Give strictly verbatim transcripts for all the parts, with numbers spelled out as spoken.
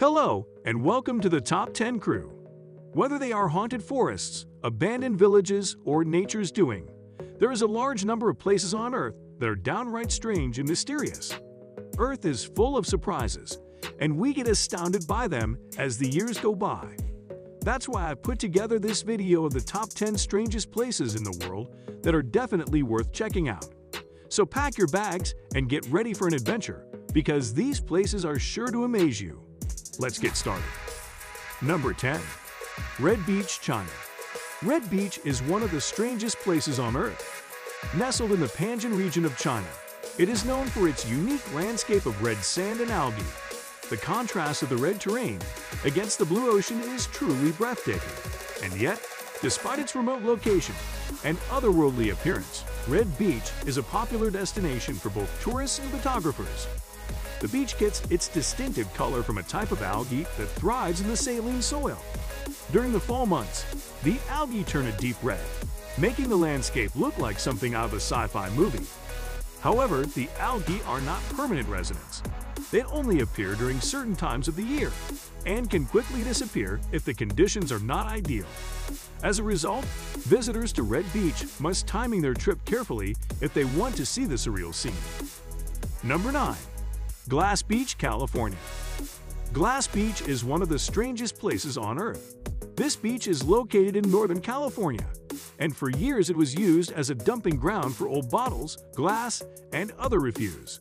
Hello, and welcome to the Top ten Crew. Whether they are haunted forests, abandoned villages, or nature's doing, there is a large number of places on Earth that are downright strange and mysterious. Earth is full of surprises, and we get astounded by them as the years go by. That's why I've put together this video of the top ten strangest places in the world that are definitely worth checking out. So pack your bags and get ready for an adventure, because these places are sure to amaze you. Let's get started. Number ten. Red Beach, China. Red Beach is one of the strangest places on Earth. Nestled in the Panjin region of China, it is known for its unique landscape of red sand and algae. The contrast of the red terrain against the blue ocean is truly breathtaking. And yet, despite its remote location and otherworldly appearance, Red Beach is a popular destination for both tourists and photographers. The beach gets its distinctive color from a type of algae that thrives in the saline soil. During the fall months, the algae turn a deep red, making the landscape look like something out of a sci-fi movie. However, the algae are not permanent residents. They only appear during certain times of the year and can quickly disappear if the conditions are not ideal. As a result, visitors to Red Beach must time their trip carefully if they want to see the surreal scene. Number nine. Glass Beach, California. Glass Beach is one of the strangest places on Earth. This beach is located in Northern California, and for years it was used as a dumping ground for old bottles, glass, and other refuse.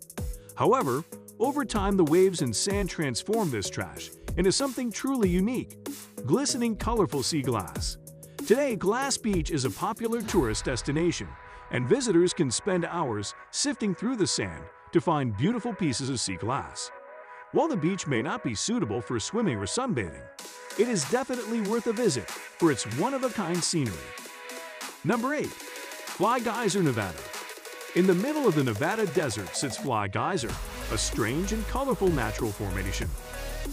However, over time the waves and sand transformed this trash into something truly unique, glistening colorful sea glass. Today, Glass Beach is a popular tourist destination, and visitors can spend hours sifting through the sand to find beautiful pieces of sea glass. While the beach may not be suitable for swimming or sunbathing, it is definitely worth a visit for its one-of-a-kind scenery. Number eight. Fly Geyser, Nevada. In the middle of the Nevada desert sits Fly Geyser, a strange and colorful natural formation.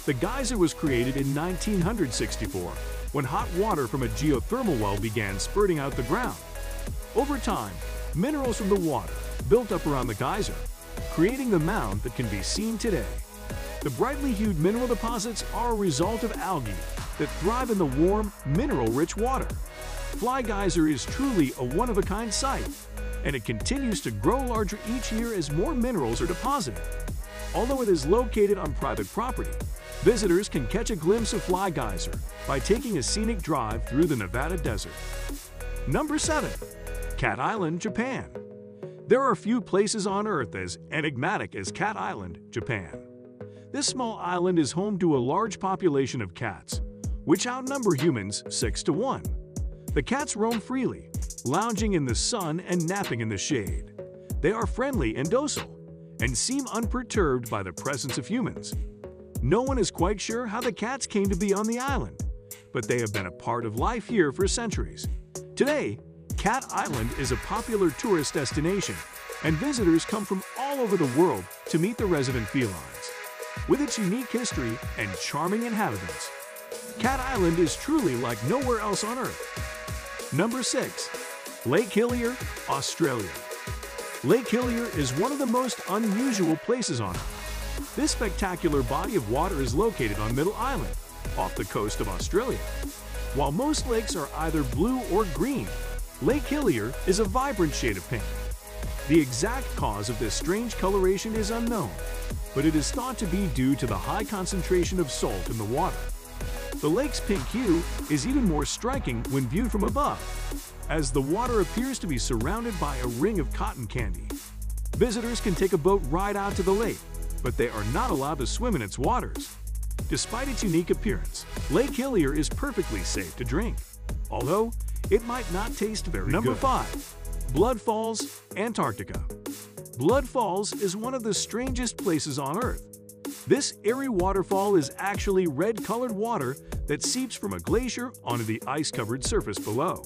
The geyser was created in nineteen sixty-four when hot water from a geothermal well began spurting out the ground. Over time, minerals from the water built up around the geyser, creating the mound that can be seen today. The brightly hued mineral deposits are a result of algae that thrive in the warm, mineral-rich water. Fly Geyser is truly a one-of-a-kind sight, and it continues to grow larger each year as more minerals are deposited. Although it is located on private property, visitors can catch a glimpse of Fly Geyser by taking a scenic drive through the Nevada desert. Number seven. Cat Island, Japan. There are few places on Earth as enigmatic as Cat Island, Japan. This small island is home to a large population of cats, which outnumber humans six to one. The cats roam freely, lounging in the sun and napping in the shade. They are friendly and docile, and seem unperturbed by the presence of humans. No one is quite sure how the cats came to be on the island, but they have been a part of life here for centuries. Today, Cat Island is a popular tourist destination, and visitors come from all over the world to meet the resident felines. With its unique history and charming inhabitants, Cat Island is truly like nowhere else on Earth. Number six. Lake Hillier, Australia. Lake Hillier is one of the most unusual places on Earth. This spectacular body of water is located on Middle Island, off the coast of Australia. While most lakes are either blue or green, Lake Hillier is a vibrant shade of pink. The exact cause of this strange coloration is unknown, but it is thought to be due to the high concentration of salt in the water. The lake's pink hue is even more striking when viewed from above, as the water appears to be surrounded by a ring of cotton candy. Visitors can take a boat ride out to the lake, but they are not allowed to swim in its waters. Despite its unique appearance, Lake Hillier is perfectly safe to drink, although it might not taste very Number good. Number five. Blood Falls, Antarctica. Blood Falls is one of the strangest places on Earth. This eerie waterfall is actually red-colored water that seeps from a glacier onto the ice-covered surface below.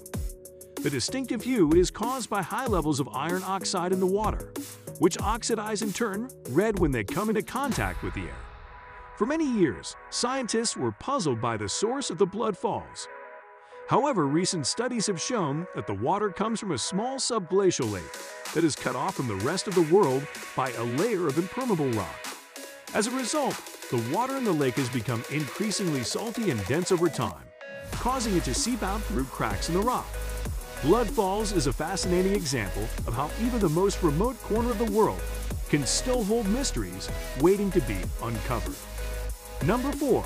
The distinctive hue is caused by high levels of iron oxide in the water, which oxidize and turn red when they come into contact with the air. For many years, scientists were puzzled by the source of the Blood Falls. However, recent studies have shown that the water comes from a small subglacial lake that is cut off from the rest of the world by a layer of impermeable rock. As a result, the water in the lake has become increasingly salty and dense over time, causing it to seep out through cracks in the rock. Blood Falls is a fascinating example of how even the most remote corner of the world can still hold mysteries waiting to be uncovered. Number four.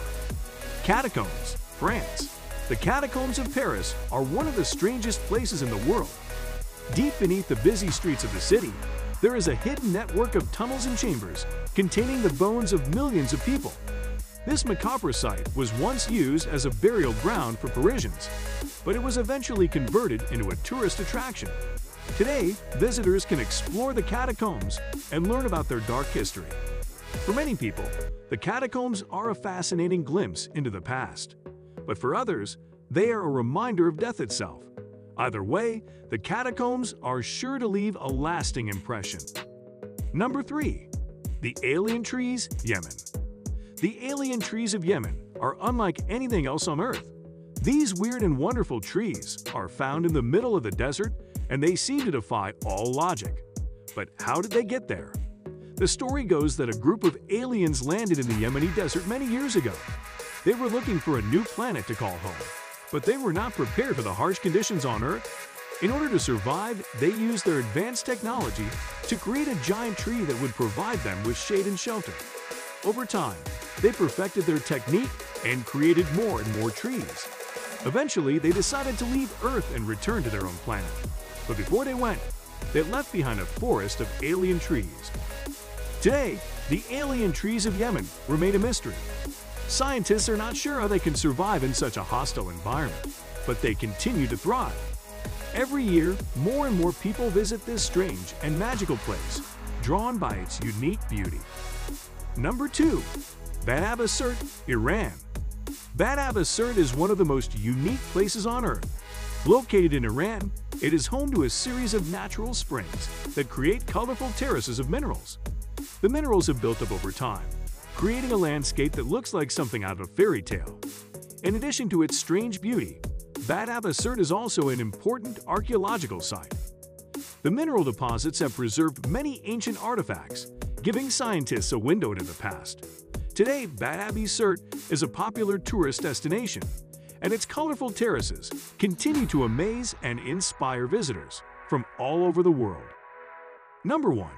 Catacombs, France. The catacombs of Paris are one of the strangest places in the world. Deep beneath the busy streets of the city, there is a hidden network of tunnels and chambers containing the bones of millions of people. This macabre site was once used as a burial ground for Parisians, but it was eventually converted into a tourist attraction. Today, visitors can explore the catacombs and learn about their dark history. For many people, the catacombs are a fascinating glimpse into the past, but for others, they are a reminder of death itself. Either way, the catacombs are sure to leave a lasting impression. Number three. The Alien Trees, Yemen. The alien trees of Yemen are unlike anything else on Earth. These weird and wonderful trees are found in the middle of the desert, and they seem to defy all logic. But how did they get there? The story goes that a group of aliens landed in the Yemeni desert many years ago. They were looking for a new planet to call home, but they were not prepared for the harsh conditions on Earth. In order to survive, they used their advanced technology to create a giant tree that would provide them with shade and shelter. Over time, they perfected their technique and created more and more trees. Eventually, they decided to leave Earth and return to their own planet. But before they went, they left behind a forest of alien trees. Today, the alien trees of Yemen remain a mystery. Scientists are not sure how they can survive in such a hostile environment, but they continue to thrive. Every year, more and more people visit this strange and magical place, drawn by its unique beauty. Number two. Badab-e Surt, Iran. Badab-e Surt is one of the most unique places on Earth. Located in Iran, it is home to a series of natural springs that create colorful terraces of minerals. The minerals have built up over time, creating a landscape that looks like something out of a fairy tale. In addition to its strange beauty, Badab-e Surt is also an important archaeological site. The mineral deposits have preserved many ancient artifacts, giving scientists a window into the past. Today, Badab-e Surt is a popular tourist destination, and its colorful terraces continue to amaze and inspire visitors from all over the world. Number one.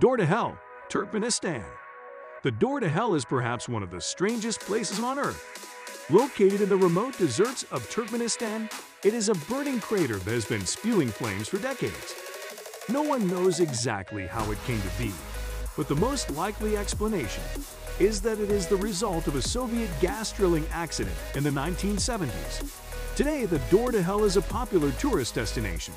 Door to Hell, Turkmenistan. The Door to Hell is perhaps one of the strangest places on Earth. Located in the remote deserts of Turkmenistan, it is a burning crater that has been spewing flames for decades. No one knows exactly how it came to be, but the most likely explanation is that it is the result of a Soviet gas drilling accident in the nineteen seventies. Today, the Door to Hell is a popular tourist destination,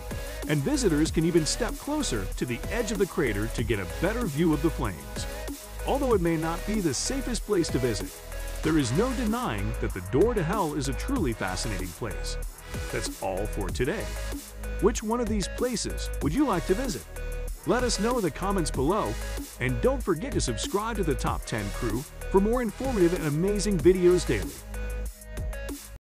and visitors can even step closer to the edge of the crater to get a better view of the flames. Although it may not be the safest place to visit, there is no denying that the Door to Hell is a truly fascinating place. That's all for today. Which one of these places would you like to visit? Let us know in the comments below, and don't forget to subscribe to the Top ten Crew for more informative and amazing videos daily.